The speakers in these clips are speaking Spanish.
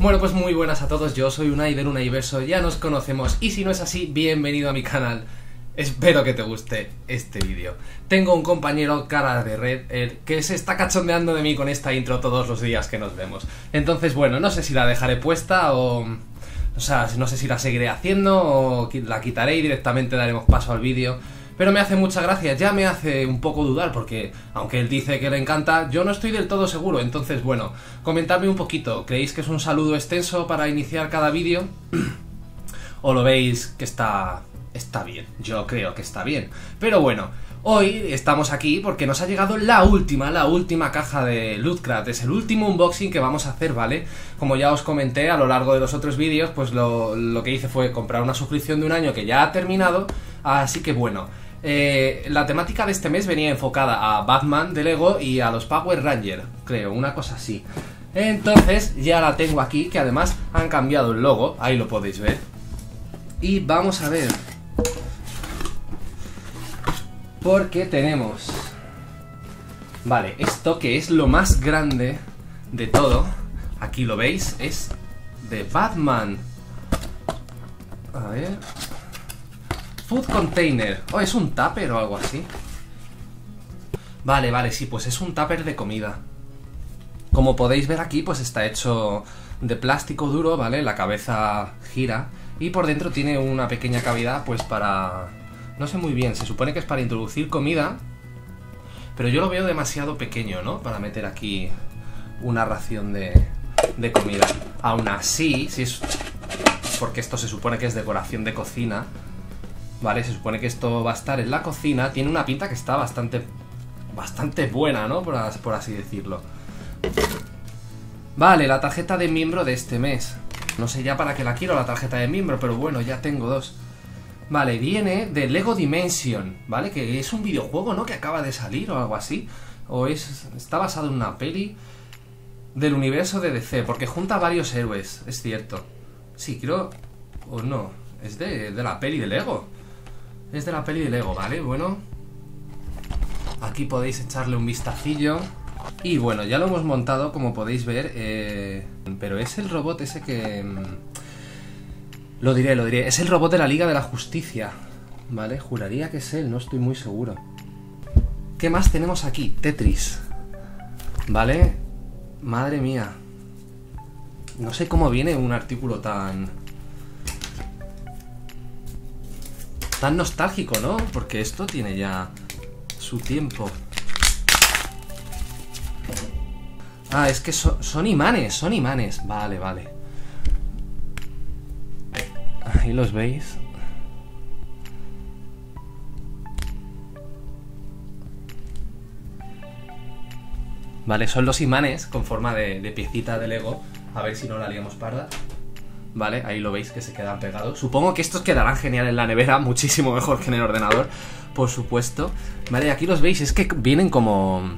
Bueno, pues muy buenas a todos, yo soy Unai de Unaiverso, ya nos conocemos y si no es así, bienvenido a mi canal. Espero que te guste este vídeo. Tengo un compañero cara de red que se está cachondeando de mí con esta intro todos los días que nos vemos. Entonces, bueno, no sé si la dejaré puesta o sea, no sé si la seguiré haciendo o la quitaré y directamente daremos paso al vídeo. Pero me hace mucha gracia, ya me hace un poco dudar porque, aunque él dice que le encanta, yo no estoy del todo seguro. Entonces, bueno, comentadme un poquito, ¿creéis que es un saludo extenso para iniciar cada vídeo? ¿O lo veis que está bien? Yo creo que está bien. Pero bueno, hoy estamos aquí porque nos ha llegado la última caja de Lootcrate. Es el último unboxing que vamos a hacer, ¿vale? Como ya os comenté a lo largo de los otros vídeos, pues lo que hice fue comprar una suscripción de un año que ya ha terminado. Así que bueno... la temática de este mes venía enfocada a Batman de Lego y a los Power Rangers, creo, una cosa así. Entonces ya la tengo aquí, que además han cambiado el logo, ahí lo podéis ver. Y vamos a ver, porque tenemos... Vale, esto que es lo más grande de todo, aquí lo veis, es de Batman. A ver... Food container, oh, es un tupper o algo así. Vale, vale, sí, pues es un tupper de comida. Como podéis ver aquí, pues está hecho de plástico duro, ¿vale? La cabeza gira y por dentro tiene una pequeña cavidad, pues para... No sé muy bien, se supone que es para introducir comida, pero yo lo veo demasiado pequeño, ¿no? Para meter aquí una ración de comida. Aún así, si es... porque esto se supone que es decoración de cocina. Vale, se supone que esto va a estar en la cocina. Tiene una pinta que está bastante buena, ¿no? Por así decirlo. Vale, la tarjeta de miembro de este mes. No sé ya para qué la quiero, la tarjeta de miembro, pero bueno, ya tengo dos. Vale, viene de Lego Dimension, ¿vale? Que es un videojuego, ¿no? Que acaba de salir o algo así. O está basado en una peli del universo de DC, porque junta varios héroes, es cierto. Sí, creo... o no, es de la peli de Lego. Es de la peli de Lego, ¿vale? Bueno, aquí podéis echarle un vistacillo. Y bueno, ya lo hemos montado, como podéis ver, pero es el robot ese que... Lo diré, es el robot de la Liga de la Justicia, ¿vale? Juraría que es él, no estoy muy seguro. ¿Qué más tenemos aquí? Tetris, ¿vale? Madre mía, no sé cómo viene un artículo tan nostálgico, ¿no? Porque esto tiene ya su tiempo. Ah, es que son imanes, Vale, vale. Ahí los veis. Vale, son los imanes con forma de piecita de Lego. A ver si no la liamos parda. Vale, ahí lo veis que se quedan pegados. Supongo que estos quedarán genial en la nevera, muchísimo mejor que en el ordenador, por supuesto. Vale, aquí los veis, es que vienen como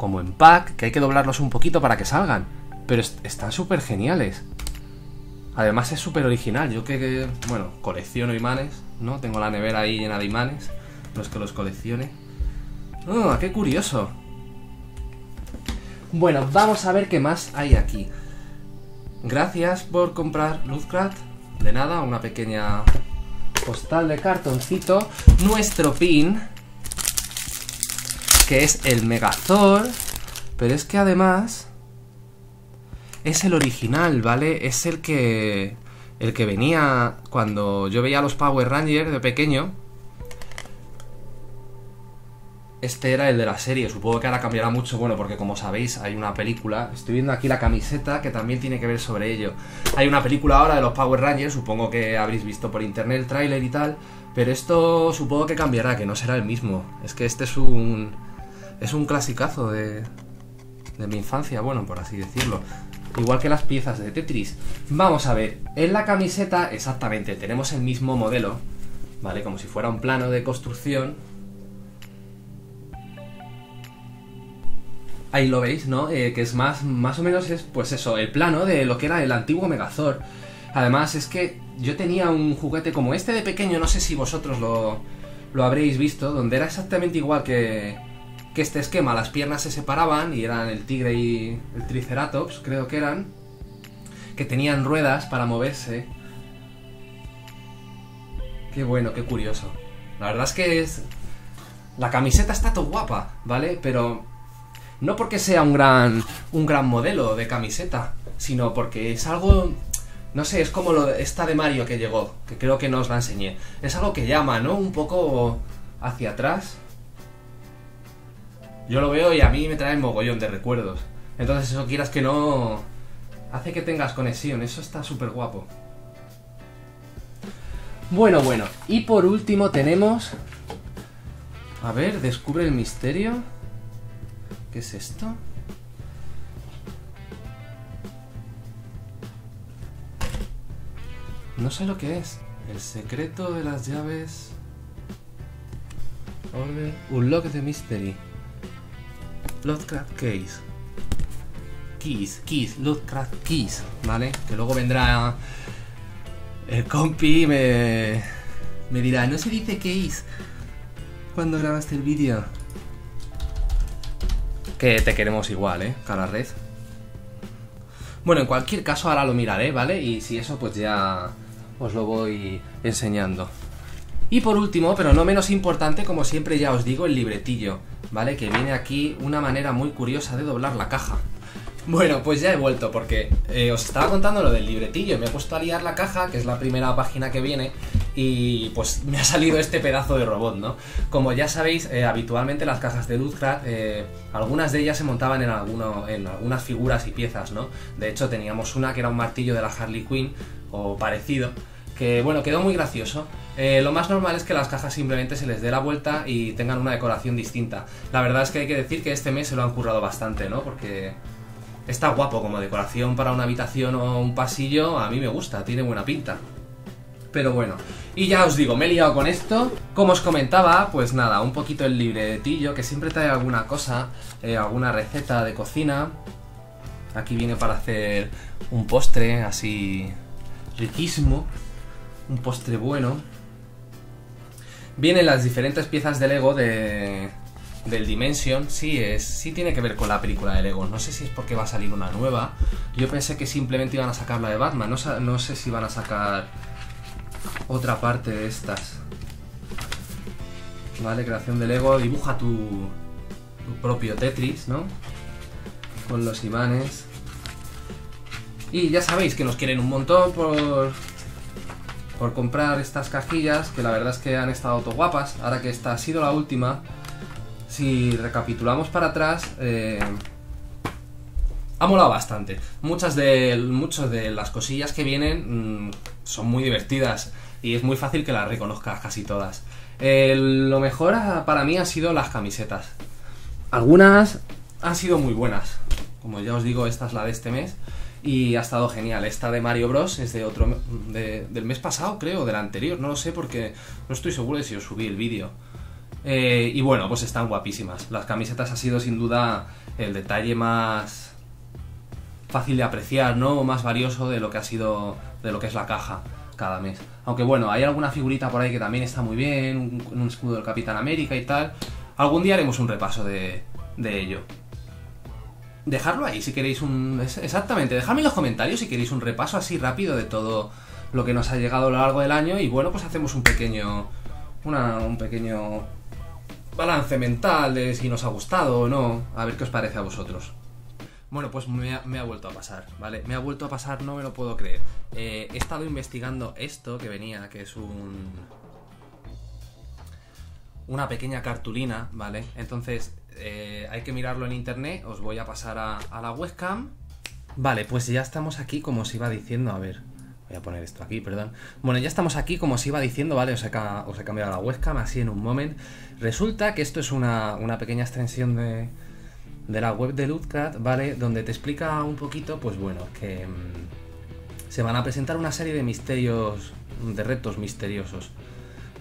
en pack, que hay que doblarlos un poquito para que salgan. Pero están súper geniales. Además es súper original, yo que, bueno, colecciono imanes, ¿no? Tengo la nevera ahí llena de imanes, no es que los coleccione. ¡Oh, qué curioso! Bueno, vamos a ver qué más hay aquí. Gracias por comprar Lootcrate. De nada, una pequeña postal de cartoncito. Nuestro pin, que es el Megazord, pero es que además es el original, ¿vale? Es el que venía cuando yo veía a los Power Rangers de pequeño. Este era el de la serie, supongo que ahora cambiará mucho, bueno, porque como sabéis hay una película, estoy viendo aquí la camiseta que también tiene que ver sobre ello. Hay una película ahora de los Power Rangers, supongo que habréis visto por internet el tráiler y tal, pero esto supongo que cambiará, que no será el mismo. Es que este es un clasicazo de mi infancia, bueno, por así decirlo. Igual que las piezas de Tetris. Vamos a ver, en la camiseta exactamente tenemos el mismo modelo, ¿vale? Como si fuera un plano de construcción. Ahí lo veis, ¿no? Que es más o menos es, pues eso, el plano de lo que era el antiguo Megazord. Además, es que yo tenía un juguete como este de pequeño, no sé si vosotros lo habréis visto, donde era exactamente igual que este esquema. Las piernas se separaban y eran el tigre y el triceratops, creo que eran. que tenían ruedas para moverse. Qué bueno, qué curioso. La verdad es que es... La camiseta está todo guapa, ¿vale? Pero no porque sea un gran modelo de camiseta, sino porque es algo... No sé, es como esta de Mario que llegó, que creo que no os la enseñé. Es algo que llama, ¿no? Un poco hacia atrás. Yo lo veo y a mí me trae mogollón de recuerdos. Entonces eso, quieras que no, hace que tengas conexión. Eso está súper guapo. Bueno. Y por último tenemos... A ver, descubre el misterio. ¿Qué es esto? No sé lo que es. El secreto de las llaves. Order. Unlock the mystery. Lootcrate case. Keys. Lootcrate keys. ¿Vale? Que luego vendrá el compi y me dirá, no se dice keys cuando grabaste el vídeo. Que te queremos igual, cara red. Bueno, en cualquier caso ahora lo miraré, ¿vale? Y si eso, pues ya os lo voy enseñando. Y por último, pero no menos importante, como siempre ya os digo, el libretillo, ¿vale? Que viene aquí una manera muy curiosa de doblar la caja. Bueno, pues ya he vuelto porque os estaba contando lo del libretillo. Me he puesto a liar la caja, que es la primera página que viene, y pues me ha salido este pedazo de robot, ¿no? Como ya sabéis, habitualmente las cajas de Lootcrate, algunas de ellas se montaban en algunas figuras y piezas, ¿no? De hecho teníamos una que era un martillo de la Harley Quinn, o parecido, que bueno, quedó muy gracioso. Lo más normal es que las cajas simplemente se les dé la vuelta y tengan una decoración distinta. La verdad es que hay que decir que este mes se lo han currado bastante, ¿no? Porque... está guapo como decoración para una habitación o un pasillo, a mí me gusta, tiene buena pinta. Pero bueno, y ya os digo, me he liado con esto. Como os comentaba, pues nada, un poquito el libretillo, que siempre trae alguna cosa, alguna receta de cocina. Aquí viene para hacer un postre así riquísimo, un postre bueno. Vienen las diferentes piezas de Lego del Dimension, sí tiene que ver con la película de Lego. No sé si es porque va a salir una nueva. Yo pensé que simplemente iban a sacar la de Batman. No sé si van a sacar otra parte de estas. Vale, creación de Lego. Dibuja tu propio Tetris, ¿no? Con los imanes. Y ya sabéis que nos quieren un montón por comprar estas cajillas, que la verdad es que han estado todo guapas. Ahora que esta ha sido la última, si recapitulamos para atrás, ha molado bastante. Muchas de las cosillas que vienen son muy divertidas y es muy fácil que las reconozcas casi todas. Lo mejor para mí han sido las camisetas. Algunas han sido muy buenas. Como ya os digo, esta es la de este mes y ha estado genial. Esta de Mario Bros es de otro, del mes pasado, creo, del anterior. No lo sé porque no estoy seguro de si os subí el vídeo. Y bueno, pues están guapísimas. Las camisetas ha sido sin duda el detalle más fácil de apreciar, ¿no? Más valioso de lo que ha sido, de lo que es la caja cada mes. Aunque bueno, hay alguna figurita por ahí que también está muy bien, un escudo del Capitán América y tal. Algún día haremos un repaso de ello. Dejadlo ahí si queréis exactamente, dejadme en los comentarios si queréis un repaso así rápido de todo lo que nos ha llegado a lo largo del año. Y bueno, pues hacemos un pequeño balance mental de si nos ha gustado o no, a ver qué os parece a vosotros. Bueno, pues me ha vuelto a pasar, ¿vale? Me ha vuelto a pasar, no me lo puedo creer. He estado investigando esto que venía, que es una pequeña cartulina, ¿vale? Entonces hay que mirarlo en internet, os voy a pasar a la webcam. Vale, pues ya estamos aquí, como os iba diciendo, a ver... Voy a poner esto aquí, perdón. Bueno, ya estamos aquí, como os iba diciendo, ¿vale? Os he cambiado la webcam así en un momento. Resulta que esto es una pequeña extensión de la web de Lootcrate, ¿vale? Donde te explica un poquito, pues bueno, que se van a presentar una serie de misterios, de retos misteriosos,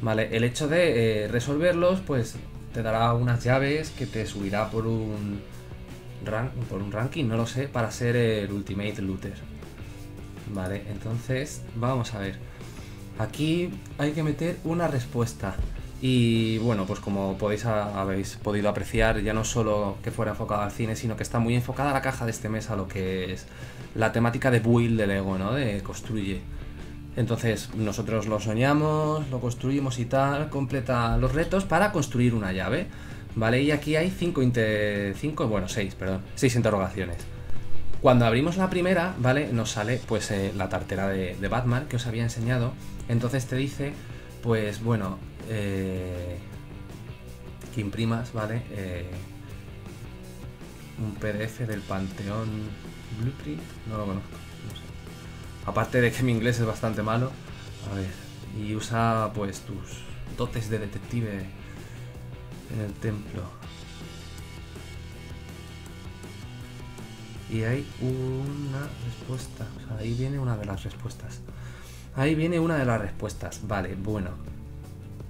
¿vale? El hecho de resolverlos, pues te dará unas llaves que te subirá por un ranking, no lo sé, para ser el Ultimate Looter. Vale, entonces vamos a ver. Aquí hay que meter una respuesta. Y bueno, pues como habéis podido apreciar, ya no solo que fuera enfocada al cine, sino que está muy enfocada la caja de este mes a lo que es la temática de build de Lego, ¿no? De construye. Entonces nosotros lo soñamos, lo construimos y tal, completa los retos para construir una llave, ¿vale? Y aquí hay seis interrogaciones. Cuando abrimos la primera, ¿vale? Nos sale pues la tartera de Batman que os había enseñado. Entonces te dice, pues bueno, que imprimas, ¿vale? Un PDF del Panteón Blueprint, no lo conozco, no sé. Aparte de que mi inglés es bastante malo, a ver, y usa pues tus dotes de detective en el templo. Y hay una respuesta, o sea, ahí viene una de las respuestas. Ahí viene una de las respuestas, vale, bueno.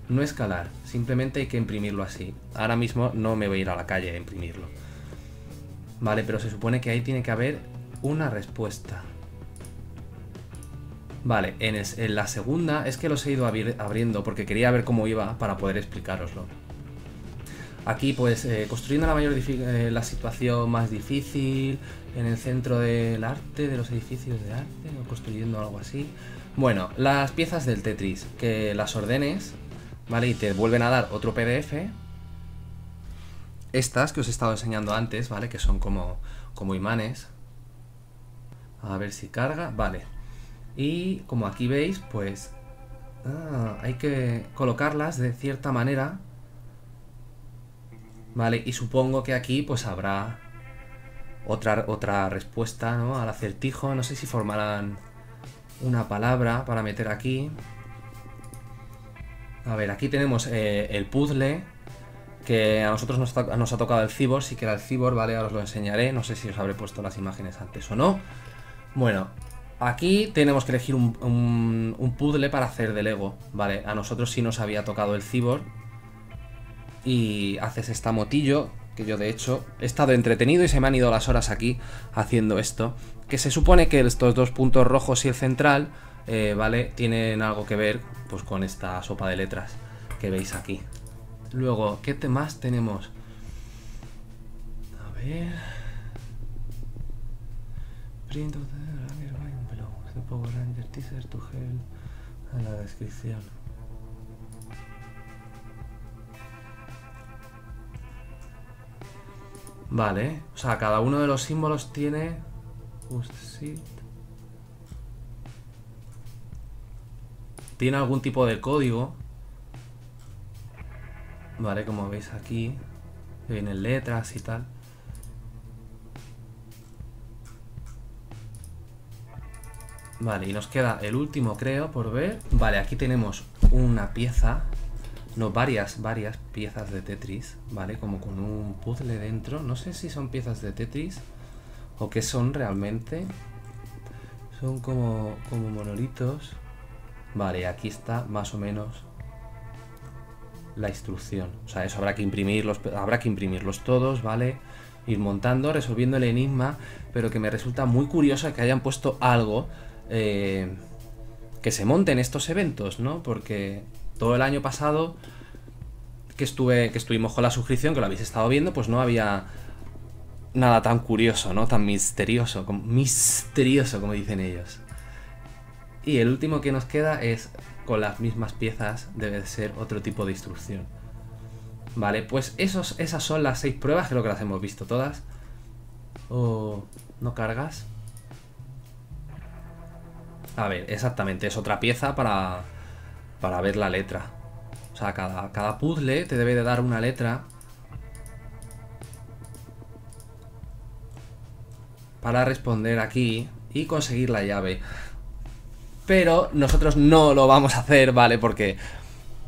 No escalar, simplemente hay que imprimirlo así. Ahora mismo no me voy a ir a la calle a imprimirlo. Vale, pero se supone que ahí tiene que haber una respuesta. Vale, en la segunda es que los he ido abriendo porque quería ver cómo iba para poder explicároslo. Aquí pues construyendo la situación más difícil, en el centro del arte, de los edificios de arte, o construyendo algo así. Bueno, las piezas del Tetris, que las ordenes, ¿vale? Y te vuelven a dar otro PDF. Estas que os he estado enseñando antes, ¿vale? Que son como imanes. A ver si carga, vale. Y como aquí veis, pues hay que colocarlas de cierta manera, ¿vale? Y supongo que aquí pues habrá otra respuesta, ¿no? Al acertijo, no sé si formarán una palabra para meter aquí. A ver, aquí tenemos el puzzle, que a nosotros nos ha tocado el Cyborg, sí que era el Cyborg, ¿vale? Ahora os lo enseñaré, no sé si os habré puesto las imágenes antes o no. Bueno, aquí tenemos que elegir un puzzle para hacer de Lego, ¿vale? A nosotros sí nos había tocado el Cyborg. Y haces esta motillo, que yo de hecho he estado entretenido y se me han ido las horas aquí haciendo esto. Que se supone que estos dos puntos rojos y el central, ¿vale? Tienen algo que ver pues con esta sopa de letras que veis aquí. Luego, ¿qué más tenemos? A ver. Print of the Rangers Blog, the Power Ranger teaser to hell en la descripción. Vale, o sea, cada uno de los símbolos tiene. Tiene algún tipo de código. Vale, como veis aquí, vienen letras y tal. Vale, y nos queda el último, creo, por ver. Vale, aquí tenemos una pieza, no, varias piezas de Tetris, ¿vale? Como con un puzzle dentro. No sé si son piezas de Tetris o qué son realmente. Son como monolitos. Vale, aquí está más o menos la instrucción, o sea, eso habrá que imprimirlos todos, ¿vale? Ir montando, resolviendo el enigma, pero que me resulta muy curioso que hayan puesto algo que se monte en estos eventos, ¿no? Porque todo el año pasado que estuvimos con la suscripción, que lo habéis estado viendo, pues no había nada tan curioso, ¿no? Tan misterioso, como dicen ellos. Y el último que nos queda es, con las mismas piezas, debe de ser otro tipo de instrucción. Vale, pues esas son las 6 pruebas, creo que las hemos visto todas. Oh, ¿no cargas? A ver, exactamente, es otra pieza para ver la letra. O sea, cada puzzle te debe de dar una letra para responder aquí y conseguir la llave. Pero nosotros no lo vamos a hacer, ¿vale? Porque,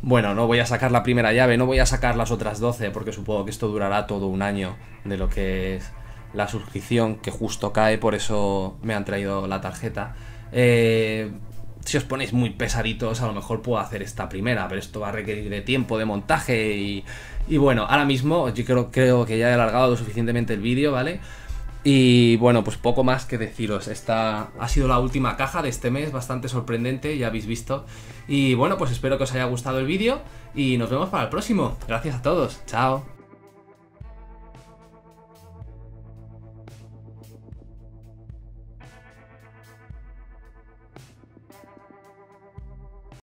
bueno, no voy a sacar la primera llave, no voy a sacar las otras 12, porque supongo que esto durará todo un año de lo que es la suscripción, que justo cae, por eso me han traído la tarjeta. Si os ponéis muy pesaditos, a lo mejor puedo hacer esta primera, pero esto va a requerir de tiempo, de montaje y bueno, ahora mismo yo creo que ya he alargado lo suficientemente el vídeo, ¿vale? Y bueno, pues poco más que deciros. Esta ha sido la última caja de este mes, bastante sorprendente, ya habéis visto. Y bueno, pues espero que os haya gustado el vídeo y nos vemos para el próximo. Gracias a todos, chao.